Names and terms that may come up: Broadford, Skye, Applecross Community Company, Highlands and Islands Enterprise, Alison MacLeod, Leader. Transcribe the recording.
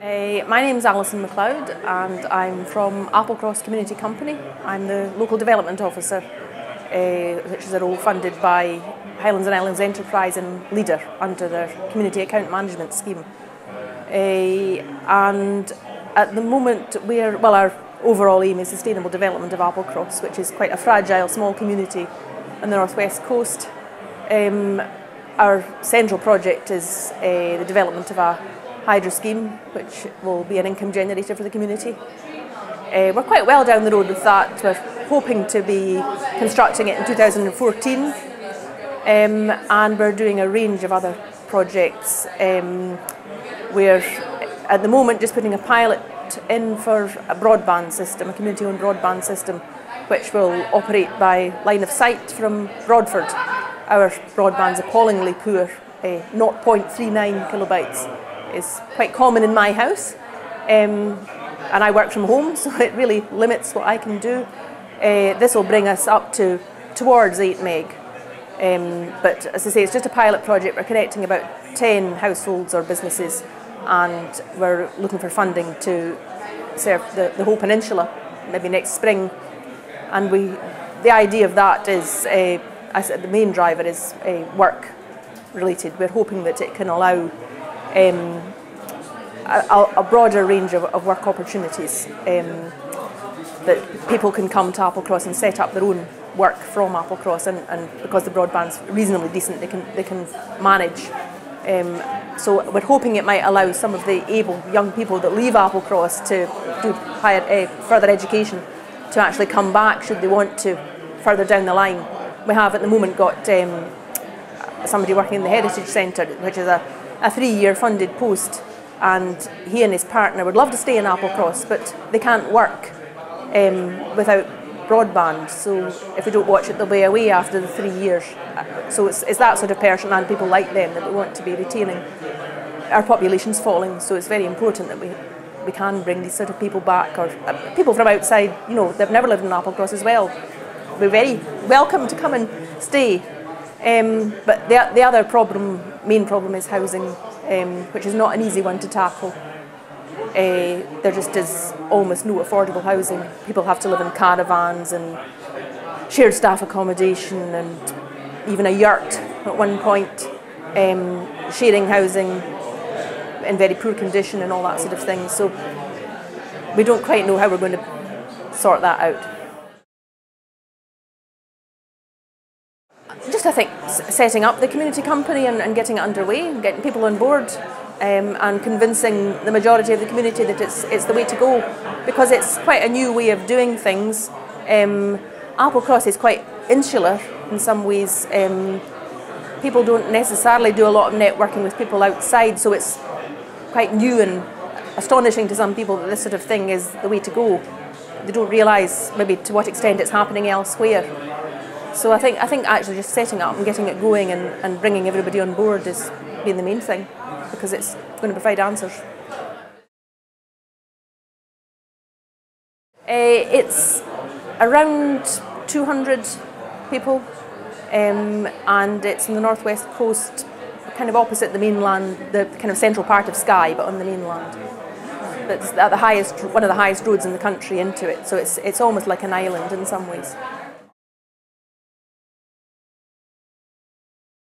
Hey, my name is Alison MacLeod and I'm from Applecross Community Company. I'm the local development officer, which is a role funded by Highlands and Islands Enterprise and Leader under their community account management scheme. And at the moment, our overall aim is sustainable development of Applecross, which is quite a fragile small community on the northwest coast. Our central project is the development of a hydro scheme, which will be an income generator for the community. We're quite well down the road with that. We're hoping to be constructing it in 2014, and we're doing a range of other projects. We're at the moment just putting a pilot in for a broadband system, a community-owned broadband system, which will operate by line of sight from Broadford. Our broadband's appallingly poor, 0.39 kilobytes. Is quite common in my house, and I work from home, so it really limits what I can do. This will bring us up to towards 8 meg, but as I say, it's just a pilot project. We're connecting about 10 households or businesses, and we're looking for funding to serve the whole peninsula, maybe next spring. And the idea of that is, the main driver is work related. We're hoping that it can allow a broader range of work opportunities, that people can come to Applecross and set up their own work from Applecross, and because the broadband's reasonably decent, they can manage. So we're hoping it might allow some of the able young people that leave Applecross to do higher, further education, to actually come back should they want to further down the line. We have at the moment got somebody working in the Heritage Centre, which is a 3-year funded post, and he and his partner would love to stay in Applecross, but they can't work without broadband, so if we don't watch it, they'll be away after the 3 years. So it's that sort of person and people like them that we want to be retaining. Our population's falling, so it's very important that we can bring these sort of people back, or people from outside, you know, they've never lived in Applecross as well. We're very welcome to come and stay. But the other main problem is housing, which is not an easy one to tackle. There just is almost no affordable housing. People have to live in caravans and shared staff accommodation and even a yurt at one point, sharing housing in very poor condition and all that sort of thing. So we don't quite know how we're going to sort that out. Just, I think, setting up the community company and getting it underway, and getting people on board, and convincing the majority of the community that it's the way to go, because it's quite a new way of doing things. Applecross is quite insular in some ways. People don't necessarily do a lot of networking with people outside, so it's quite new and astonishing to some people that this sort of thing is the way to go. They don't realise maybe to what extent it's happening elsewhere. So I think actually just setting up and getting it going and bringing everybody on board is being the main thing, because it's going to provide answers. It's around 200 people, and it's on the northwest coast, kind of opposite the mainland, the kind of central part of Skye, but on the mainland. That's one of the highest roads in the country into it, so it's almost like an island in some ways.